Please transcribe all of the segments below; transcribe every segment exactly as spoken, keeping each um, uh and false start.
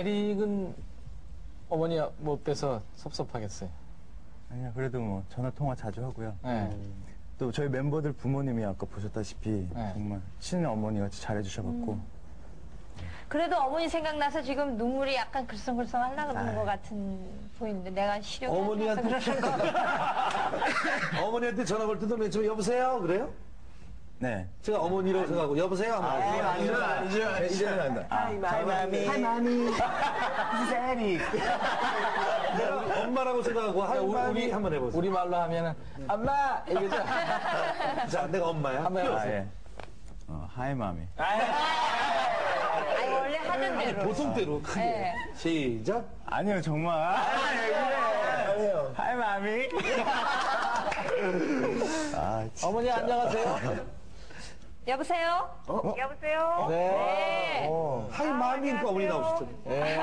에릭은 어머니 못 뵈서 섭섭하겠어요. 아니야, 그래도 뭐 전화 통화 자주 하고요. 네. 또 저희 멤버들 부모님이 아까 보셨다시피 네. 정말 친어머니같이 잘해주셔갖고 음. 그래도 어머니 생각나서 지금 눈물이 약간 글썽글썽 하려고 그런 것 같은 보이는데 내가 시력 어머니한테 어머니한테 전화 걸 때도 맨 처음 여보세요 그래요? 네. 제가 어머니라고 생각하고 여보세요? 아니요, 아니요, 이제 안다. 하이 마미, 하이 마미, 세리. 엄마라고 생각하고 하이 우리 한번 해보세요. 우리 말로 하면은 엄마 이거죠. 자, 내가 엄마야. 한번 해보세요. 하이 마미. 아니 원래 하던 대로. 보통대로 크게. 네. 시작. 아니요 정말. 아니요. 하이 마미. 아, 어머니 안녕하세요. 여보세요. 어? 여보세요. 네. 네. 어. 하이 마미니까 아, 어머니 나오셨죠. 네.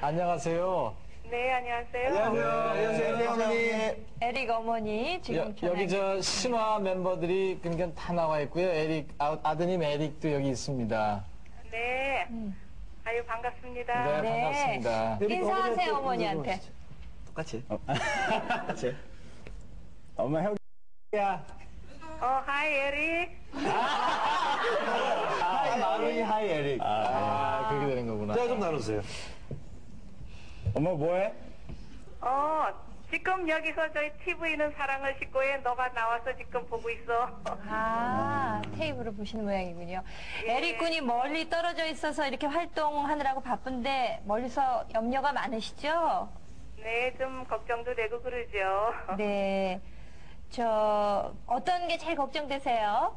안녕하세요. 네 안녕하세요. 안녕하세요. 안녕하세요 어머니. 에릭 어머니 지금 여, 여기 저 신화 멤버들이 그냥 다 나와 있고요. 에릭 아, 아드님 에릭도 여기 있습니다. 네. 음. 아유 반갑습니다. 네, 네. 반갑습니다. 인사하세요 어머니한테. 똑같이. 어. 똑같이. 엄마 혜우야. 어 하이 에릭. 하이 마루이 하이 에릭. 아, 아, 아 그렇게 되는 거구나. 자, 좀 나누세요. 엄마 뭐해? 어 지금 여기서 저희 티비는 사랑을 싣고에 너가 나와서 지금 보고 있어. 아 테이블을 보시는 모양이군요. 예. 에릭 군이 멀리 떨어져 있어서 이렇게 활동하느라고 바쁜데 멀리서 염려가 많으시죠? 네, 좀 걱정도 되고 그러죠. 네, 저 어떤 게 제일 걱정되세요?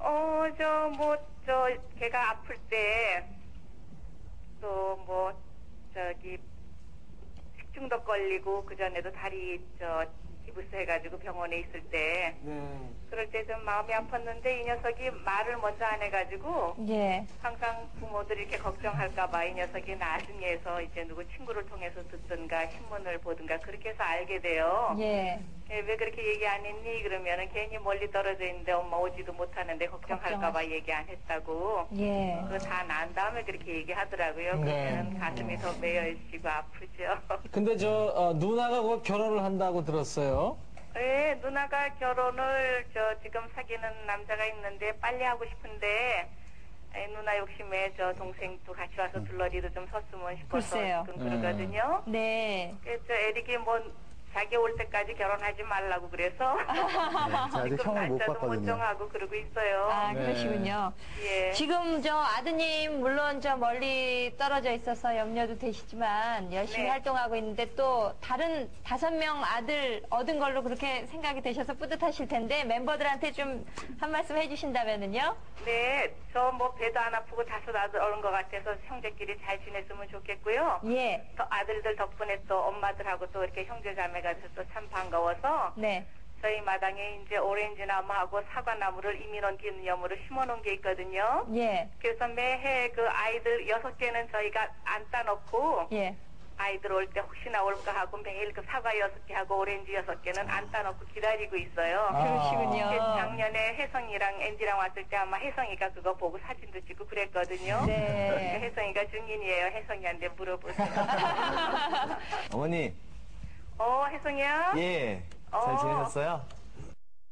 어, 저 뭐 저 걔가 아플 때 또 뭐 저기 식중독 걸리고 그 전에도 다리 저 기부스 해가지고 병원에 있을 때 네. 그럴 때 좀 마음이 아팠는데 이 녀석이 말을 먼저 안 해가지고 예. 항상 부모들이 이렇게 걱정할까봐 이 녀석이 나중에서 이제 누구 친구를 통해서 듣든가 신문을 보든가 그렇게 해서 알게 돼요. 예. 왜 그렇게 얘기 안 했니? 그러면은 괜히 멀리 떨어져 있는데 엄마 오지도 못하는데 걱정할까봐 얘기 안 했다고. 예. 그거 다 난 다음에 그렇게 얘기하더라고요. 그러면 네. 가슴이 더 메어지고 아프죠. 근데 저 어, 누나가 곧 결혼을 한다고 들었어요. 네, 누나가 결혼을 저 지금 사귀는 남자가 있는데 빨리 하고 싶은데 에, 누나 욕심에 저 동생도 같이 와서 둘러리도 좀 섰으면 싶어서 지금 그러거든요. 네. 그래서 에릭이 뭐 자기 올 때까지 결혼하지 말라고 그래서 네, 지금 형을 못 봤거든요. 못 정하고 그러고 있어요. 아 네. 그러시군요. 예. 지금 저 아드님 물론 저 멀리 떨어져 있어서 염려도 되시지만 열심히 네. 활동하고 있는데 또 다른 다섯 명 아들 얻은 걸로 그렇게 생각이 되셔서 뿌듯하실 텐데 멤버들한테 좀 한 말씀 해주신다면은요? 네, 저 뭐 배도 안 아프고 다섯 아들 얻은 것 같아서 형제끼리 잘 지냈으면 좋겠고요. 예. 또 아들들 덕분에 또 엄마들하고 또 이렇게 형제자매 가셔서 참 반가워서 네. 저희 마당에 이제 오렌지 나무하고 사과 나무를 이민원 기념으로 심어놓은 게 있거든요. 예. 그래서 매해 그 아이들 여섯 개는 저희가 안 따놓고 예. 아이들 올 때 혹시나 올까 하고 매일 그 사과 여섯 개하고 오렌지 여섯 개는 안 따놓고 기다리고 있어요. 아. 그러시군요. 작년에 혜성이랑 앤디랑 왔을 때 아마 혜성이가 그거 보고 사진도 찍고 그랬거든요. 네. 혜성이가 증인이에요. 혜성이한테 물어보세요. 어머니. 어, 혜성이야? 예. 어. 잘 지내셨어요?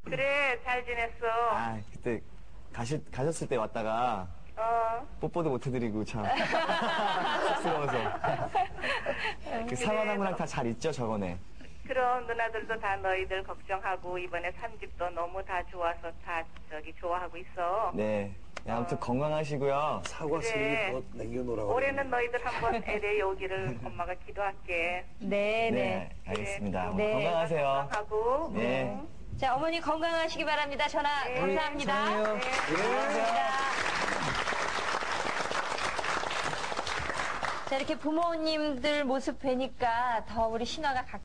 그래, 잘 지냈어. 아, 그때 가시, 가셨을 때 왔다가 어. 뽀뽀도 못 해드리고 참 쑥스러워서. 그 사과나무랑 다 잘 있죠, 저번에? 그럼 누나들도 다 너희들 걱정하고 이번에 삼집도 너무 다 좋아서 다 저기 좋아하고 있어. 네. 야, 아무튼 어. 건강하시고요. 사과 수익 그래. 더 남겨놓으라고. 올해는 너희들 한번 엘에이 오기를 엄마가 기도할게. 네네. 네, 알겠습니다. 네. 건강하세요. 건강하고. 네. 음. 자, 어머니 건강하시기 바랍니다. 전화 네. 감사합니다. 네. 네. 네. 감사합니다. 자, 이렇게 부모님들 모습 뵈니까 더 우리 신화가 각